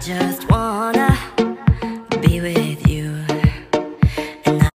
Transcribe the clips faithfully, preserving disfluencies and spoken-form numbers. just wanna be with you. And I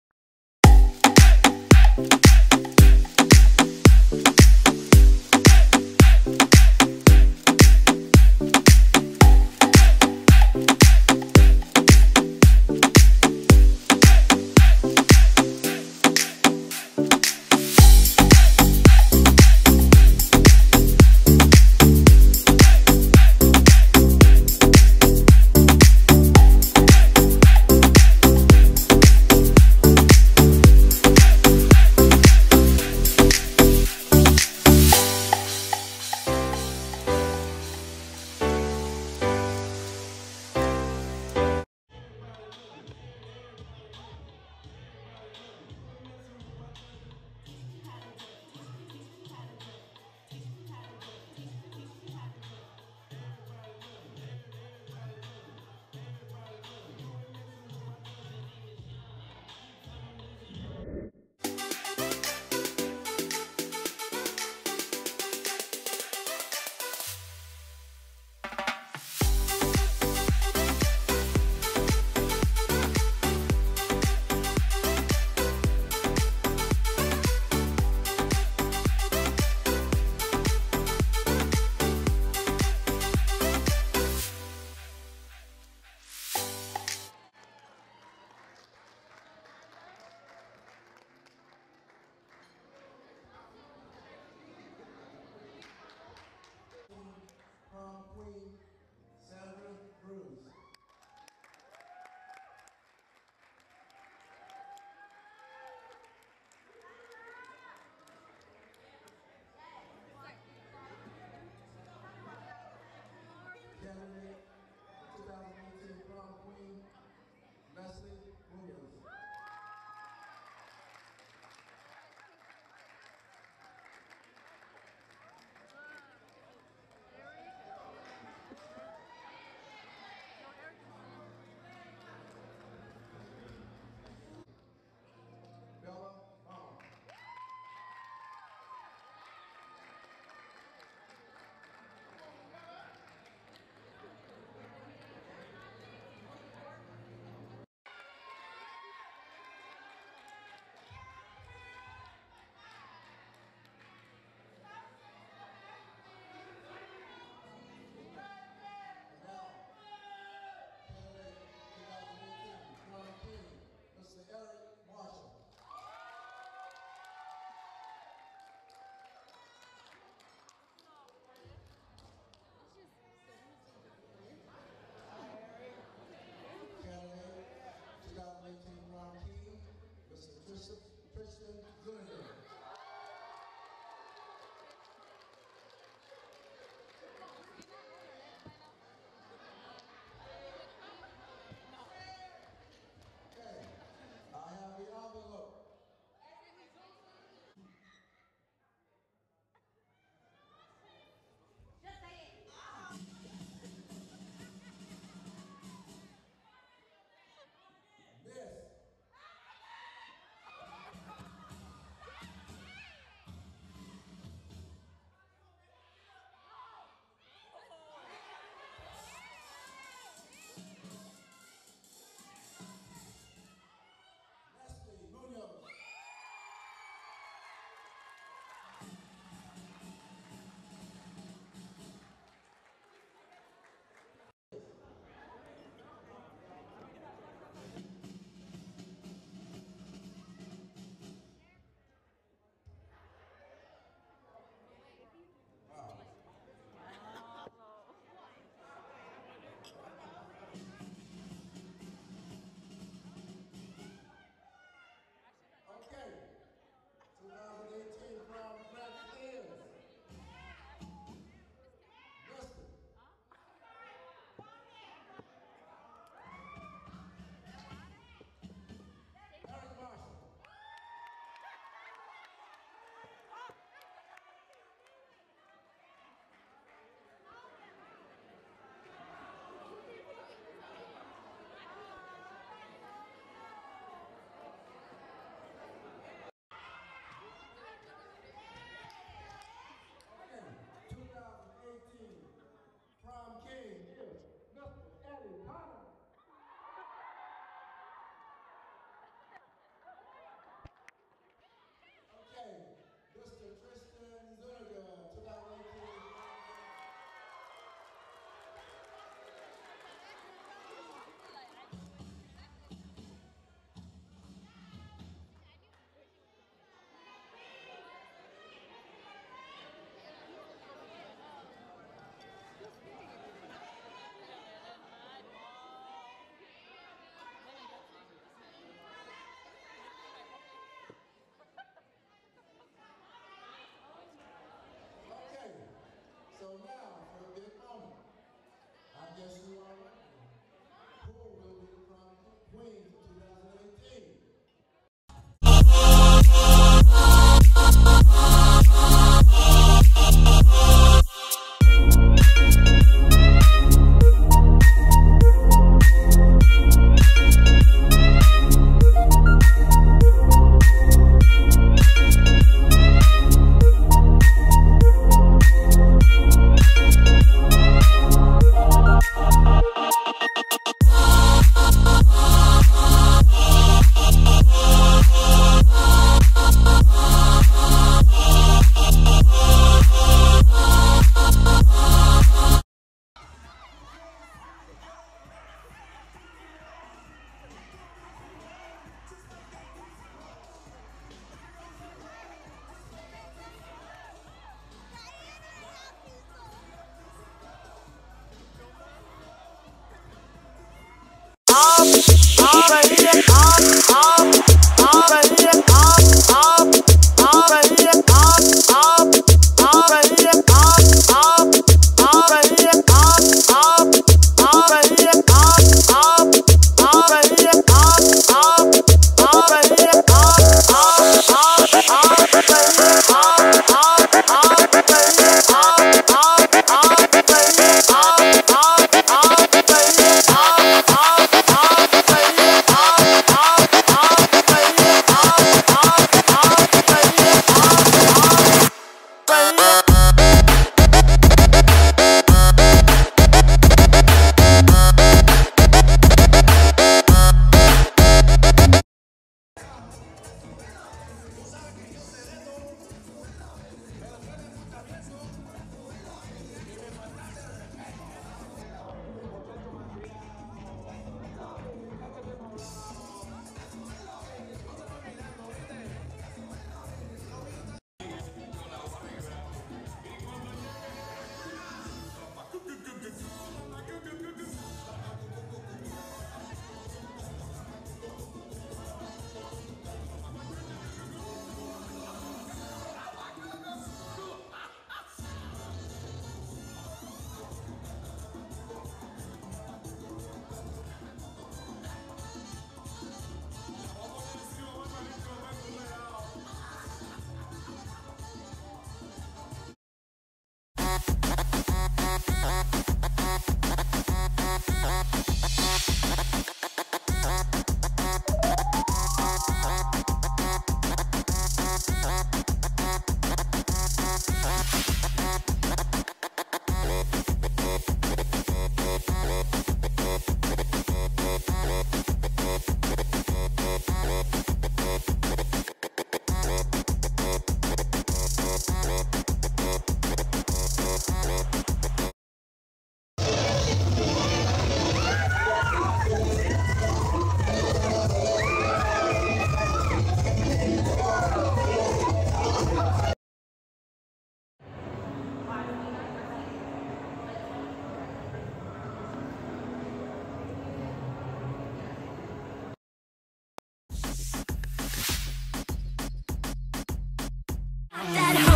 That